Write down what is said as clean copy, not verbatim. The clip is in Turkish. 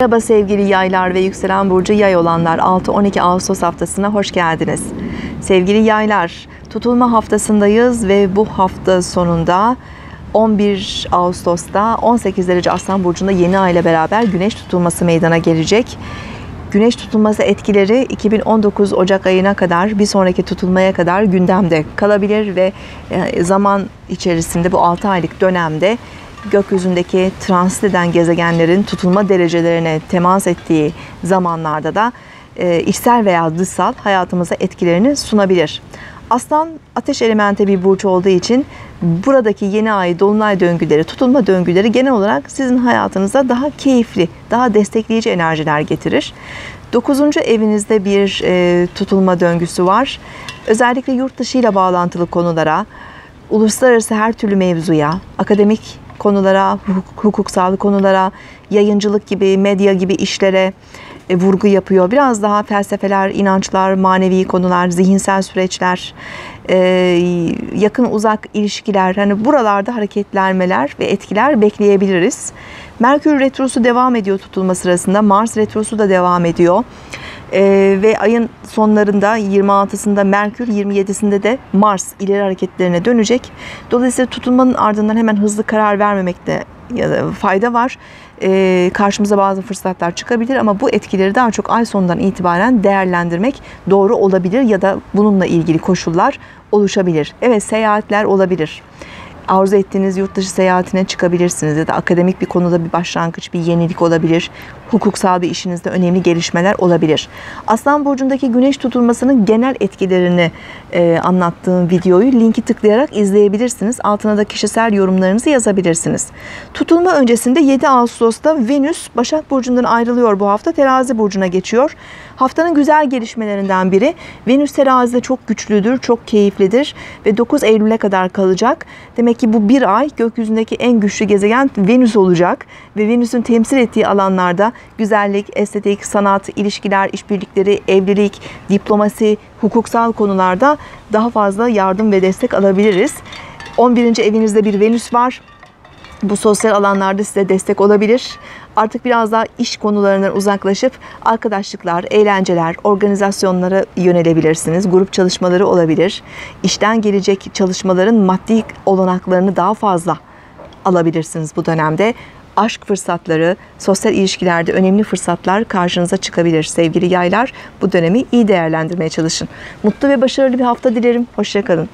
Merhaba sevgili yaylar ve yükselen burcu yay olanlar, 6-12 Ağustos haftasına hoş geldiniz. Sevgili yaylar, tutulma haftasındayız ve bu hafta sonunda 11 Ağustos'ta 18 derece Aslan Burcu'nda yeni ay ile beraber güneş tutulması meydana gelecek. Güneş tutulması etkileri 2019 Ocak ayına kadar, bir sonraki tutulmaya kadar gündemde kalabilir ve zaman içerisinde bu 6 aylık dönemde gökyüzündeki transit eden gezegenlerin tutulma derecelerine temas ettiği zamanlarda da içsel veya dışsal hayatımıza etkilerini sunabilir. Aslan ateş elementi bir burç olduğu için buradaki yeni ay, dolunay döngüleri, tutulma döngüleri genel olarak sizin hayatınıza daha keyifli, daha destekleyici enerjiler getirir. 9. evinizde bir tutulma döngüsü var. Özellikle yurt dışı ile bağlantılı konulara, uluslararası her türlü mevzuya, akademik konulara, hukuksal konulara, yayıncılık gibi, medya gibi işlere vurgu yapıyor. Biraz daha felsefeler, inançlar, manevi konular, zihinsel süreçler, yakın uzak ilişkiler, hani buralarda hareketlenmeler ve etkiler bekleyebiliriz. Merkür retrosu devam ediyor tutulma sırasında. Mars retrosu da devam ediyor. Ve ayın sonlarında 26'sında Merkür, 27'sinde de Mars ileri hareketlerine dönecek. Dolayısıyla tutulmanın ardından hemen hızlı karar vermemekte fayda var. Karşımıza bazı fırsatlar çıkabilir ama bu etkileri daha çok ay sonundan itibaren değerlendirmek doğru olabilir ya da bununla ilgili koşullar oluşabilir. Evet, seyahatler olabilir. Arzu ettiğiniz yurt dışı seyahatine çıkabilirsiniz ya da akademik bir konuda bir başlangıç, bir yenilik olabilir. Hukuksal bir işinizde önemli gelişmeler olabilir. Aslan Burcu'ndaki güneş tutulmasının genel etkilerini anlattığım videoyu linki tıklayarak izleyebilirsiniz. Altına da kişisel yorumlarınızı yazabilirsiniz. Tutulma öncesinde 7 Ağustos'ta Venüs Başak Burcu'ndan ayrılıyor bu hafta. Terazi Burcu'na geçiyor. Haftanın güzel gelişmelerinden biri. Venüs terazide çok güçlüdür, çok keyiflidir ve 9 Eylül'e kadar kalacak. Demek ki bu bir ay gökyüzündeki en güçlü gezegen Venüs olacak ve Venüs'ün temsil ettiği alanlarda güzellik, estetik, sanat, ilişkiler, işbirlikleri, evlilik, diplomasi, hukuksal konularda daha fazla yardım ve destek alabiliriz. 11. evinizde bir Venüs var. Bu sosyal alanlarda size destek olabilir. Artık biraz daha iş konularından uzaklaşıp arkadaşlıklar, eğlenceler, organizasyonlara yönelebilirsiniz. Grup çalışmaları olabilir. İşten gelecek çalışmaların maddi olanaklarını daha fazla alabilirsiniz bu dönemde. Aşk fırsatları, sosyal ilişkilerde önemli fırsatlar karşınıza çıkabilir. Sevgili yaylar, bu dönemi iyi değerlendirmeye çalışın. Mutlu ve başarılı bir hafta dilerim. Hoşça kalın.